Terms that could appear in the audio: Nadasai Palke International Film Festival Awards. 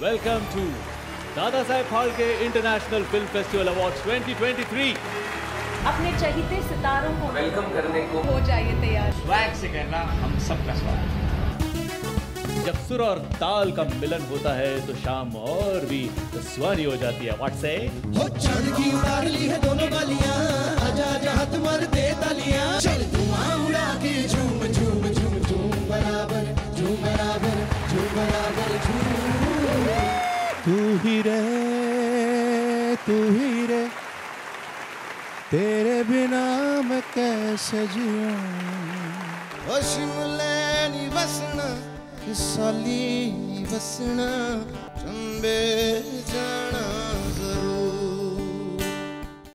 Welcome to Nadasai Palke International Film Festival Awards 2023. अपने चहीते सितारों को welcome करने को हो जाइए तैयार। स्वैग से करना हम सबका स्वागत। जब सुर और ताल का मिलन होता है तो शाम और भी सुहानी हो जाती है। What say? हो चढ़ की उतार ली है दोनों गालियाँ, आजा जहाँ तुम्हारे दे तालियाँ। चल धुआं उड़ा के झूम झूम झूम झूम बराबर झूम बराबर झूम बराबर झूम। तू ही रे तेरे बिना मैं कैसे जीऊं वशिमलेनी बसना किसाली बसना चंबे जान